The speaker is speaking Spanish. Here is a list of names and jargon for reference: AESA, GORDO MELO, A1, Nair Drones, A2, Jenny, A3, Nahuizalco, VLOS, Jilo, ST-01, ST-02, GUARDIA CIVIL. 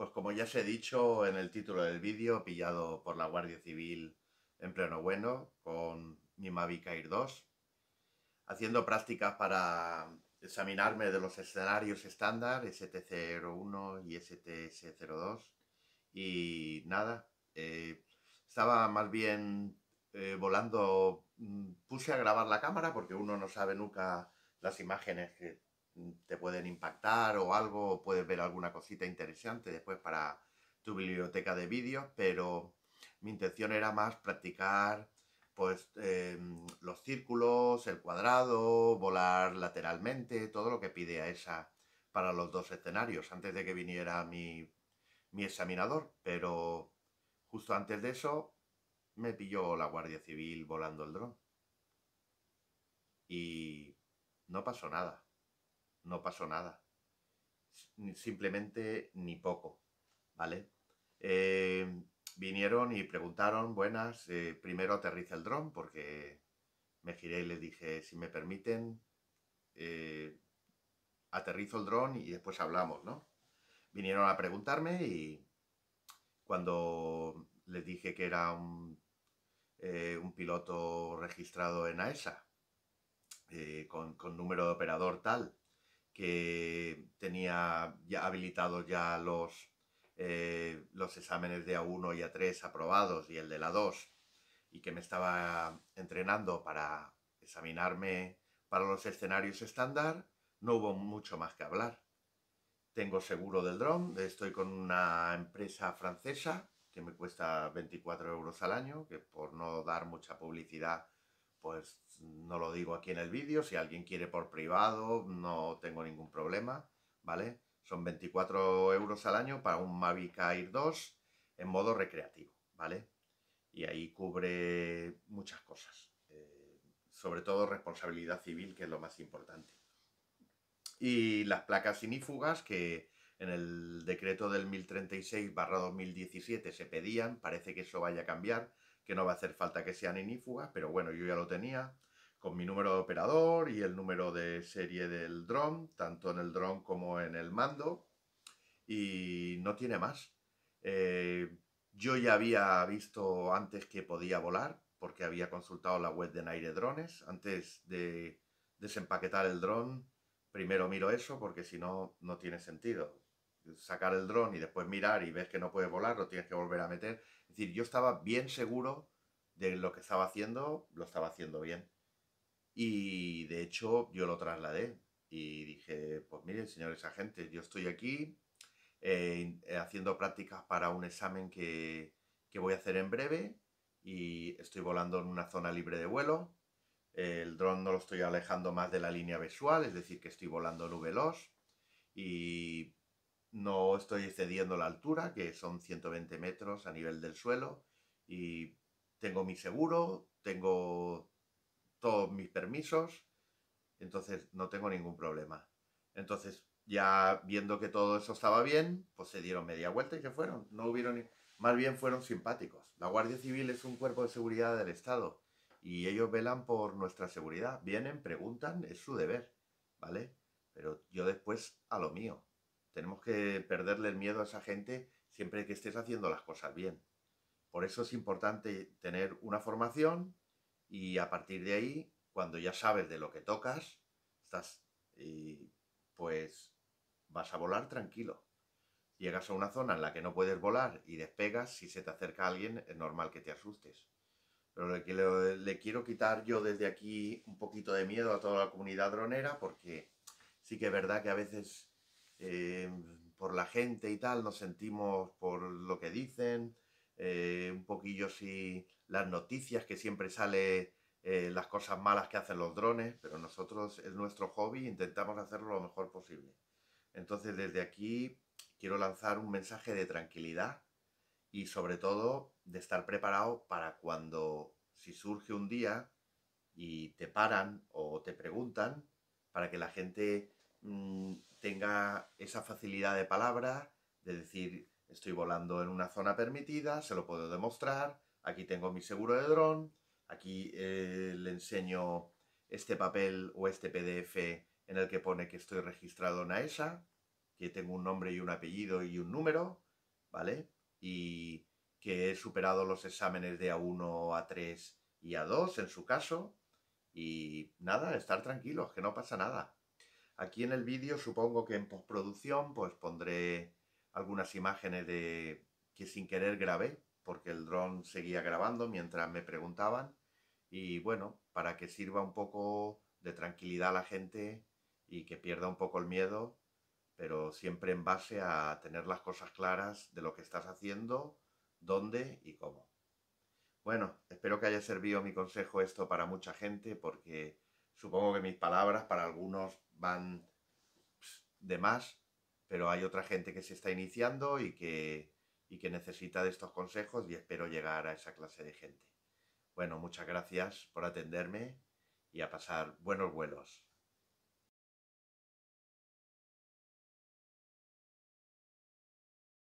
Pues como ya os he dicho en el título del vídeo, pillado por la Guardia Civil en pleno bueno con mi Mavic Air 2, haciendo prácticas para examinarme de los escenarios estándar ST-01 y ST-02 y nada, estaba más bien volando, puse a grabar la cámara porque uno no sabe nunca las imágenes que te pueden impactar o algo, o puedes ver alguna cosita interesante después para tu biblioteca de vídeos, pero mi intención era más practicar pues los círculos, el cuadrado, volar lateralmente, todo lo que pide AESA para los dos escenarios antes de que viniera mi examinador, pero justo antes de eso me pilló la Guardia Civil volando el dron y no pasó nada. No pasó nada, simplemente ni poco, ¿vale? Vinieron y preguntaron, buenas, primero aterriza el dron, porque me giré y les dije, si me permiten, aterrizo el dron y después hablamos, ¿no? Vinieron a preguntarme y cuando les dije que era un piloto registrado en AESA, con número de operador tal, que tenía ya habilitados ya los exámenes de A1 y A3 aprobados y el de la 2, y que me estaba entrenando para examinarme para los escenarios estándar, no hubo mucho más que hablar. Tengo seguro del dron, estoy con una empresa francesa que me cuesta 24 euros al año, que por no dar mucha publicidad pues no lo digo aquí en el vídeo, si alguien quiere por privado no tengo ningún problema, ¿vale? Son 24 euros al año para un Mavic Air 2 en modo recreativo, ¿vale? Y ahí cubre muchas cosas, sobre todo responsabilidad civil, que es lo más importante. Y las placas sinífugas que en el decreto del 1036/2017 se pedían, parece que eso vaya a cambiar, que no va a hacer falta que sean inífugas, pero bueno, yo ya lo tenía con mi número de operador y el número de serie del dron, tanto en el dron como en el mando, y no tiene más. Yo ya había visto antes que podía volar, porque había consultado la web de Nair Drones. Antes de desempaquetar el dron, primero miro eso, porque si no, no tiene sentido. Sacar el dron y después mirar y ves que no puedes volar, lo tienes que volver a meter. Es decir, yo estaba bien seguro de lo que estaba haciendo, lo estaba haciendo bien. Y de hecho yo lo trasladé y dije, pues miren señores agentes, yo estoy aquí haciendo prácticas para un examen que voy a hacer en breve y estoy volando en una zona libre de vuelo. El dron no lo estoy alejando más de la línea visual, es decir, que estoy volando en VLOS y no estoy excediendo la altura, que son 120 metros a nivel del suelo, y tengo mi seguro, tengo todos mis permisos, entonces no tengo ningún problema. Entonces, ya viendo que todo eso estaba bien, pues se dieron media vuelta y se fueron. No hubieron ni... Más bien fueron simpáticos. La Guardia Civil es un cuerpo de seguridad del Estado, y ellos velan por nuestra seguridad. Vienen, preguntan, es su deber, ¿vale? Pero yo después a lo mío. Tenemos que perderle el miedo a esa gente siempre que estés haciendo las cosas bien. Por eso es importante tener una formación y a partir de ahí, cuando ya sabes de lo que tocas, pues vas a volar tranquilo. Llegas a una zona en la que no puedes volar y despegas, si se te acerca alguien es normal que te asustes. Pero le quiero quitar yo desde aquí un poquito de miedo a toda la comunidad dronera, porque sí que es verdad que a veces... por la gente y tal, nos sentimos por lo que dicen, un poquillo sí, las noticias que siempre sale las cosas malas que hacen los drones, pero nosotros es nuestro hobby, intentamos hacerlo lo mejor posible. Entonces desde aquí quiero lanzar un mensaje de tranquilidad y sobre todo de estar preparado para cuando, si surge un día y te paran o te preguntan, para que la gente... tenga esa facilidad de palabra, de decir, estoy volando en una zona permitida, se lo puedo demostrar, aquí tengo mi seguro de dron, aquí le enseño este papel o este PDF en el que pone que estoy registrado en AESA, que tengo un nombre y un apellido y un número, ¿vale? Y que he superado los exámenes de A1, A3 y A2 en su caso, y nada, estar tranquilos, que no pasa nada. Aquí en el vídeo supongo que en postproducción pues pondré algunas imágenes de que sin querer grabé, porque el dron seguía grabando mientras me preguntaban, y bueno, para que sirva un poco de tranquilidad a la gente y que pierda un poco el miedo, pero siempre en base a tener las cosas claras de lo que estás haciendo, dónde y cómo. Bueno, espero que haya servido mi consejo esto para mucha gente, porque supongo que mis palabras para algunos van de más, pero hay otra gente que se está iniciando y que necesita de estos consejos, y espero llegar a esa clase de gente. Bueno, muchas gracias por atenderme y a pasar buenos vuelos.